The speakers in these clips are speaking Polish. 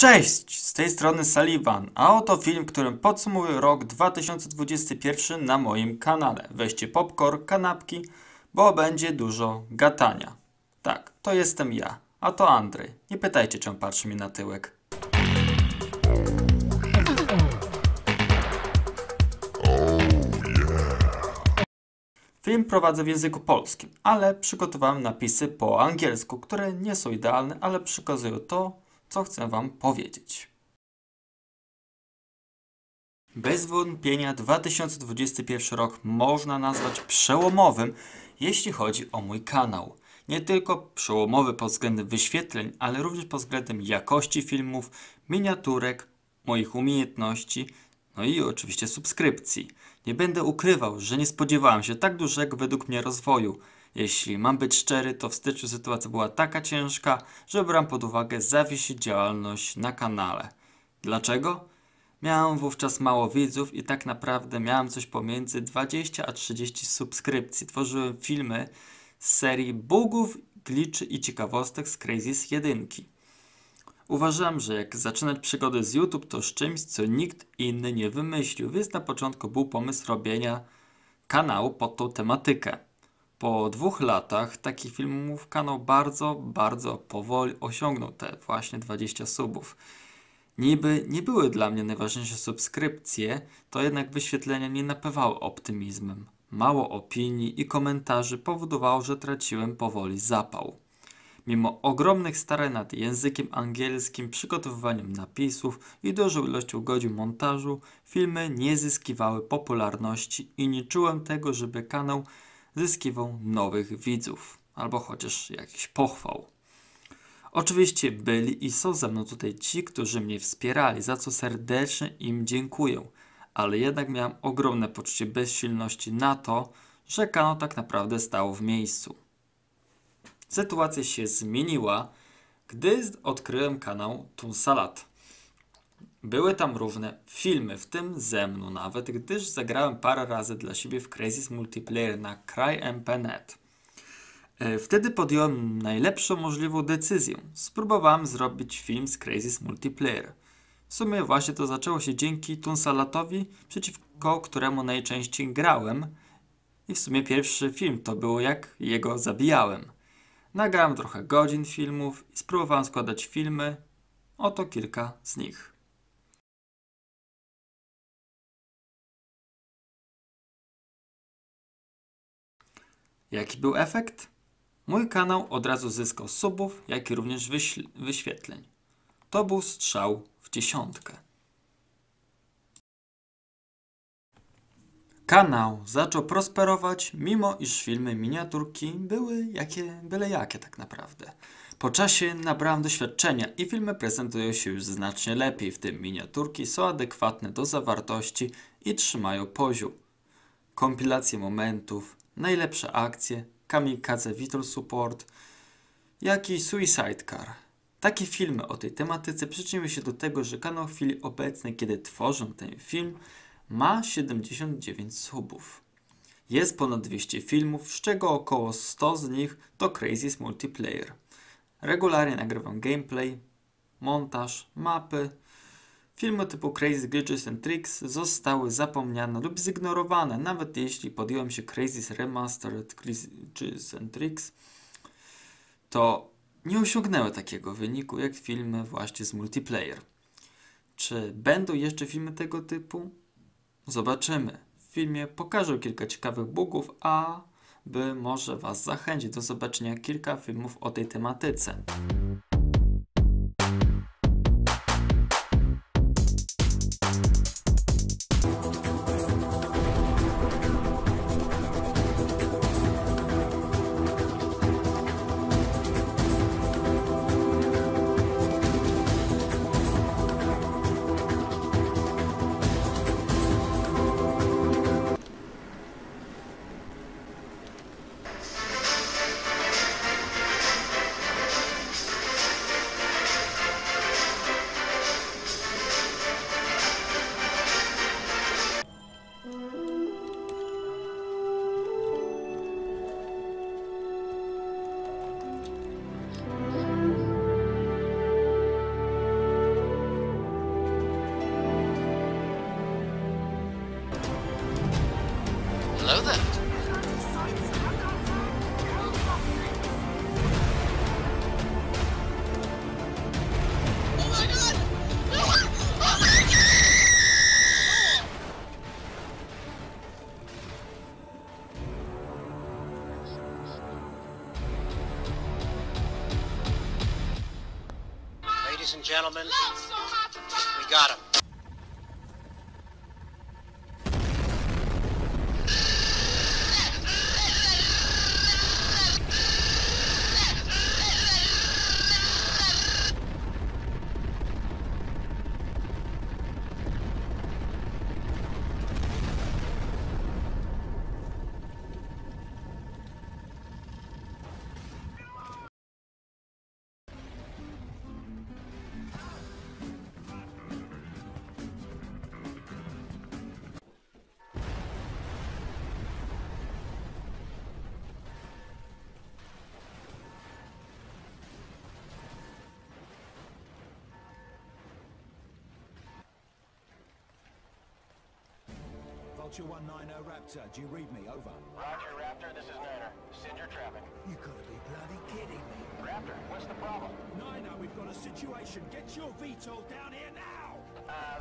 Cześć! Z tej strony Saliwan, a oto film, którym podsumuję rok 2021 na moim kanale. Weźcie popcorn, kanapki, bo będzie dużo gatania. Tak, to jestem ja, a to Andrzej. Nie pytajcie, czemu patrzy mi na tyłek. Film prowadzę w języku polskim, ale przygotowałem napisy po angielsku, które nie są idealne, ale przekazują to, co chcę wam powiedzieć. Bez wątpienia 2021 rok można nazwać przełomowym, jeśli chodzi o mój kanał. Nie tylko przełomowy pod względem wyświetleń, ale również pod względem jakości filmów, miniaturek, moich umiejętności, no i oczywiście subskrypcji. Nie będę ukrywał, że nie spodziewałem się tak dużego według mnie rozwoju. Jeśli mam być szczery, to w styczniu sytuacja była taka ciężka, że brałem pod uwagę zawiesić działalność na kanale. Dlaczego? Miałem wówczas mało widzów i tak naprawdę miałem coś pomiędzy 20 a 30 subskrypcji. Tworzyłem filmy z serii bugów, glitchy i ciekawostek z Crazy's 1. Uważam, że jak zaczynać przygodę z YouTube, to z czymś, co nikt inny nie wymyślił, więc na początku był pomysł robienia kanału pod tą tematykę. Po 2 latach takich filmów kanał bardzo powoli osiągnął te właśnie 20 subów. Niby nie były dla mnie najważniejsze subskrypcje, to jednak wyświetlenia nie napewały optymizmem. Mało opinii i komentarzy powodowało, że traciłem powoli zapał. Mimo ogromnych starań nad językiem angielskim, przygotowywaniem napisów i dużą ilością godzin montażu, filmy nie zyskiwały popularności i nie czułem tego, żeby kanał zyskiwał nowych widzów, albo chociaż jakiś pochwał. Oczywiście byli i są ze mną tutaj ci, którzy mnie wspierali, za co serdecznie im dziękuję, ale jednak miałem ogromne poczucie bezsilności na to, że kanał tak naprawdę stał w miejscu. Sytuacja się zmieniła, gdy odkryłem kanał Tunsalat. Były tam różne filmy, w tym ze mną nawet, gdyż zagrałem parę razy dla siebie w Crazy's Multiplayer na CryMP.net. Wtedy podjąłem najlepszą możliwą decyzję. Spróbowałem zrobić film z Crazy's Multiplayer. W sumie właśnie to zaczęło się dzięki Tunsalatowi, przeciwko któremu najczęściej grałem. I w sumie pierwszy film to było, jak jego zabijałem. Nagrałem trochę godzin filmów i spróbowałem składać filmy. Oto kilka z nich. Jaki był efekt? Mój kanał od razu zyskał subów, jak i również wyświetleń. To był strzał w dziesiątkę. Kanał zaczął prosperować, mimo iż filmy miniaturki były byle jakie tak naprawdę. Po czasie nabrałem doświadczenia i filmy prezentują się już znacznie lepiej, w tym miniaturki są adekwatne do zawartości i trzymają poziom. Kompilacje momentów, najlepsze akcje, kamikaze Vital Support, jak i Suicide Car. Takie filmy o tej tematyce przyczyniły się do tego, że kanał w chwili obecnej, kiedy tworzę ten film, ma 79 subów. Jest ponad 200 filmów, z czego około 100 z nich to Crazy's Multiplayer. Regularnie nagrywam gameplay, montaż, mapy. Filmy typu Crazy Glitches and Tricks zostały zapomniane lub zignorowane, nawet jeśli podjąłem się Crazy's Remastered Glitches and Tricks, to nie osiągnęły takiego wyniku jak filmy właśnie z multiplayer. Czy będą jeszcze filmy tego typu? Zobaczymy. W filmie pokażę kilka ciekawych bugów, aby może was zachęcić do zobaczenia kilka filmów o tej tematyce. ladies and gentlemen, we got him. Vulture 190 Raptor, do you read me? Over. Roger, Raptor, this is Niner. Send your traffic. You gotta be bloody kidding me. Raptor, what's the problem? Niner, we've got a situation. Get your VTOL down here now!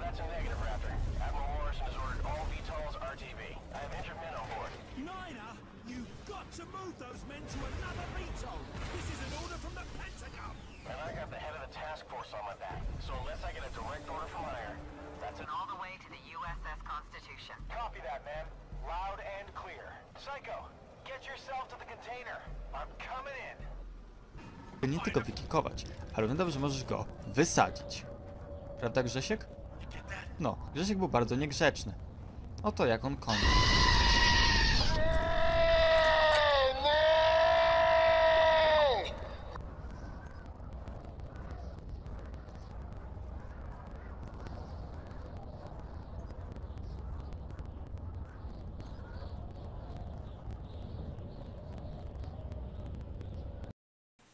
That's a negative, Raptor. Admiral Morrison has ordered all VTOLs RTV. I have injured men on board. Niner, you've got to move those men to another VTOL! This is an order from the Pentagon! And I got the head of the task force on my back, so unless I get a direct order from higher, that's an all the way to the USS Constitution. Copy that, man. Loud and clear. Psycho, get yourself to the container. I'm coming in. Nie tylko wykikować, ale wygląda, że możesz go wysadzić. Prawda, Grzesiek? No, Grzesiek był bardzo niegrzeczny. Oto jak on kończy.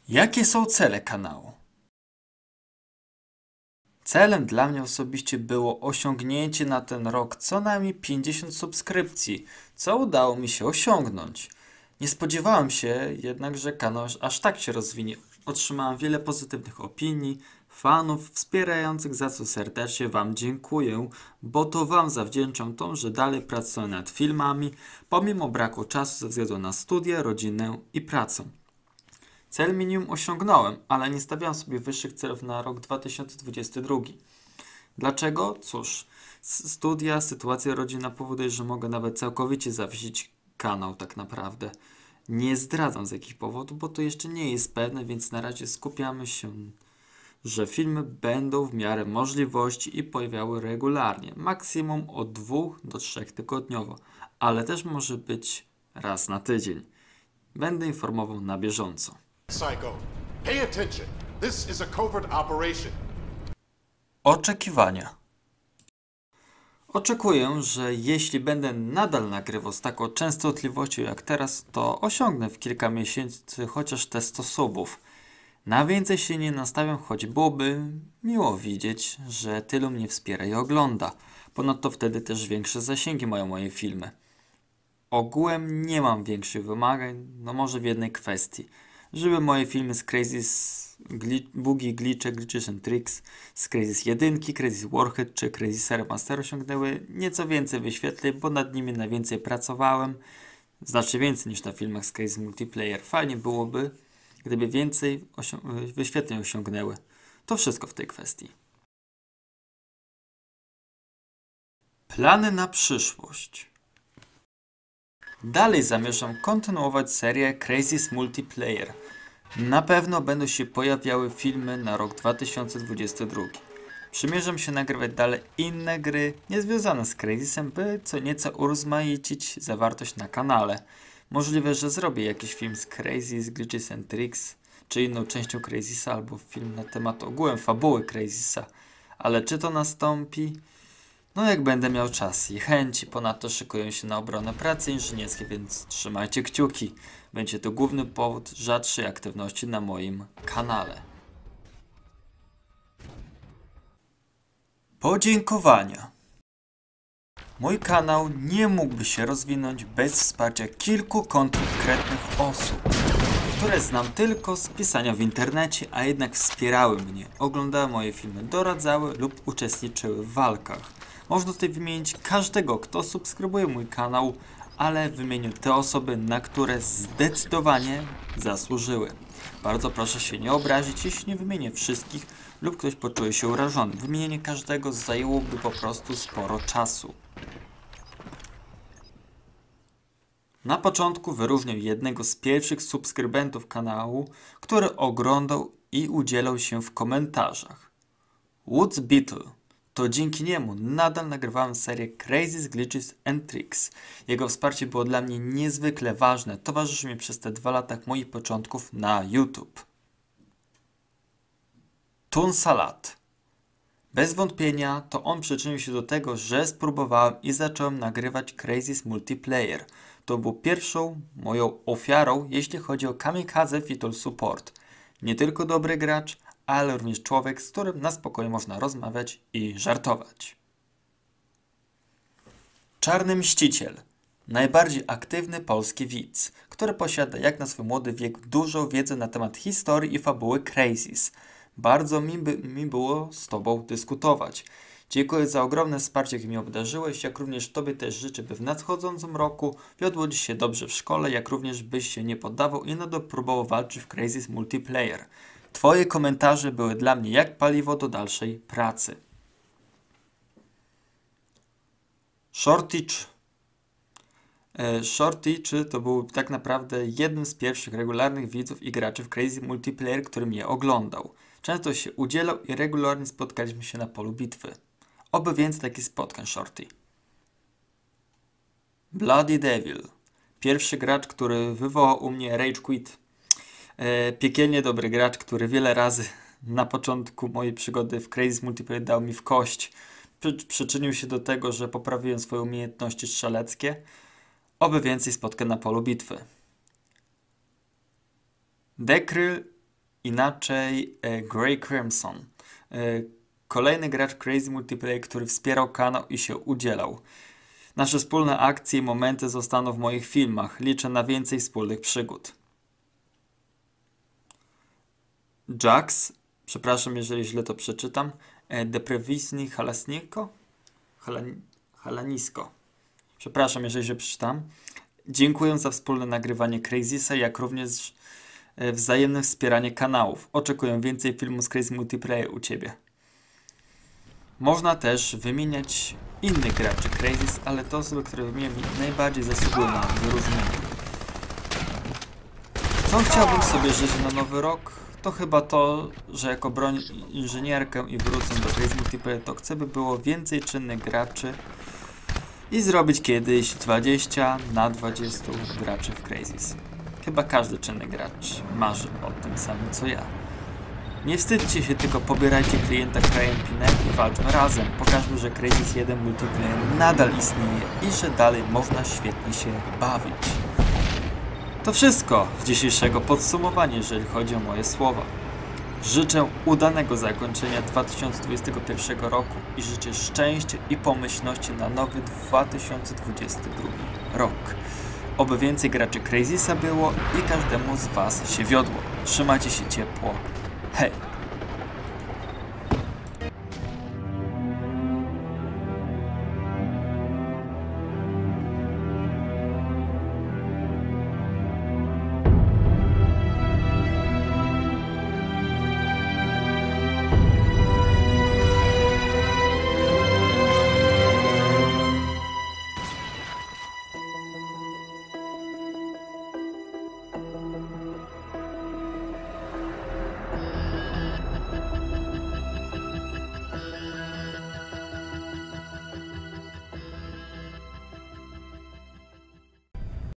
Jakie są cele kanału? Celem dla mnie osobiście było osiągnięcie na ten rok co najmniej 50 subskrypcji, co udało mi się osiągnąć. Nie spodziewałem się jednak, że kanał aż tak się rozwinie. Otrzymałem wiele pozytywnych opinii, fanów wspierających, za co serdecznie Wam dziękuję, bo to Wam zawdzięczam to, że dalej pracuję nad filmami, pomimo braku czasu ze względu na studia, rodzinę i pracę. Cel minimum osiągnąłem, ale nie stawiałem sobie wyższych celów na rok 2022. Dlaczego? Cóż, studia, sytuacja rodzinna powoduje, że mogę nawet całkowicie zawiesić kanał tak naprawdę. Nie zdradzam z jakich powodów, bo to jeszcze nie jest pewne, więc na razie skupiamy się, że filmy będą w miarę możliwości i pojawiały regularnie. Maksimum od 2 do 3 tygodniowo, ale też może być raz na tydzień. Będę informował na bieżąco. Psycho, pay attention. This is a covert operation. Oczekiwania. Oczekuję, że jeśli będę nadal nagrywał z taką częstotliwością jak teraz, to osiągnę w kilka miesięcy chociaż te 100 subów. Na więcej się nie nastawiam, choć byłoby miło widzieć, że tylu mnie wspiera i ogląda. Ponadto wtedy też większe zasięgi mają moje filmy. Ogółem nie mam większych wymagań, no może w jednej kwestii. Żeby moje filmy z Crazy's Boogie, Glitchek, Glitches and Tricks, z Crazy's 1, Crazy's Warhead czy Crazy's Remaster osiągnęły nieco więcej wyświetleń, bo nad nimi najwięcej pracowałem. Znaczy więcej niż na filmach z Crazy's Multiplayer. Fajnie byłoby, gdyby więcej wyświetleń osiągnęły. To wszystko w tej kwestii. Plany na przyszłość. Dalej zamierzam kontynuować serię Crazy's Multiplayer. Na pewno będą się pojawiały filmy na rok 2022. Przymierzam się nagrywać dalej inne gry niezwiązane z Crazy'sem, by co nieco urozmaicić zawartość na kanale. Możliwe, że zrobię jakiś film z Crazy's, Glitches and Tricks, czy inną częścią Crazy'sa, albo film na temat ogółem fabuły Crazy'sa. Ale czy to nastąpi? No jak będę miał czas i chęci, ponadto szykuję się na obronę pracy inżynierskiej, więc trzymajcie kciuki. Będzie to główny powód rzadszej aktywności na moim kanale. Podziękowania. Mój kanał nie mógłby się rozwinąć bez wsparcia kilku konkretnych osób, które znam tylko z pisania w internecie, a jednak wspierały mnie, oglądały moje filmy, doradzały lub uczestniczyły w walkach. Można tutaj wymienić każdego, kto subskrybuje mój kanał, ale wymienię te osoby, na które zdecydowanie zasłużyły. Bardzo proszę się nie obrazić, jeśli nie wymienię wszystkich lub ktoś poczuje się urażony. Wymienienie każdego zajęłoby po prostu sporo czasu. Na początku wyróżnię jednego z pierwszych subskrybentów kanału, który oglądał i udzielał się w komentarzach. Woods Beetle. To dzięki niemu nadal nagrywałem serię Crazy Glitches and Tricks. Jego wsparcie było dla mnie niezwykle ważne. Towarzyszy mi przez te 2 lata moich początków na YouTube. Tunsalat. Bez wątpienia to on przyczynił się do tego, że spróbowałem i zacząłem nagrywać Crazy's Multiplayer. To był pierwszą moją ofiarą, jeśli chodzi o kamikadze Vital Support. Nie tylko dobry gracz, ale również człowiek, z którym na spokojnie można rozmawiać i żartować. Czarny Mściciel. Najbardziej aktywny polski widz, który posiada jak na swój młody wiek dużą wiedzę na temat historii i fabuły Crazy's. Bardzo mi było z Tobą dyskutować. Dziękuję za ogromne wsparcie, jakie mi obdarzyłeś, jak również Tobie też życzę, by w nadchodzącym roku wiodło Ci się dobrze w szkole, jak również byś się nie poddawał i nadal próbował walczyć w Crazy's Multiplayer. Twoje komentarze były dla mnie jak paliwo do dalszej pracy. Shorty to był tak naprawdę jednym z pierwszych regularnych widzów i graczy w Crazy Multiplayer, który mnie oglądał. Często się udzielał i regularnie spotkaliśmy się na polu bitwy. Oby więc taki spotkań, Shorty. Bloody Devil. Pierwszy gracz, który wywołał u mnie Rage Quit. Piekielnie dobry gracz, który wiele razy na początku mojej przygody w Crazy's Multiplayer dał mi w kość. Przyczynił się do tego, że poprawiłem swoje umiejętności strzeleckie. Oby więcej spotkań na polu bitwy. Dekryl, inaczej Gray Crimson. Kolejny gracz Crazy Multiplayer, który wspierał kanał i się udzielał. Nasze wspólne akcje i momenty zostaną w moich filmach. Liczę na więcej wspólnych przygód. Jax, przepraszam, jeżeli źle to przeczytam, deprewisny Halanisko? Halanisko. Przepraszam, jeżeli źle przeczytam. Dziękuję za wspólne nagrywanie Crazy'sa, jak również wzajemne wspieranie kanałów. Oczekuję więcej filmów z Crazy Multiplayer u Ciebie. Można też wymieniać innych graczy Crazy's, ale te osoby, które wymieniam, najbardziej zasługują na wyróżnienie. Co chciałbym sobie żyć na nowy rok? To chyba to, że jako broń inżynierkę i wrócę do Crazy Multiplayer, to chcę, by było więcej czynnych graczy i zrobić kiedyś 20 na 20 graczy w Crazy's. Chyba każdy czynny gracz marzy o tym samym co ja. Nie wstydźcie się, tylko pobierajcie klienta CryMP.net i walczmy razem. Pokażmy, że Crazy's 1 Multiplayer nadal istnieje i że dalej można świetnie się bawić. To wszystko z dzisiejszego podsumowania, jeżeli chodzi o moje słowa. Życzę udanego zakończenia 2021 roku i życzę szczęścia i pomyślności na nowy 2022 rok. Oby więcej graczy Crazy'sa było i każdemu z Was się wiodło. Trzymajcie się ciepło. Hej!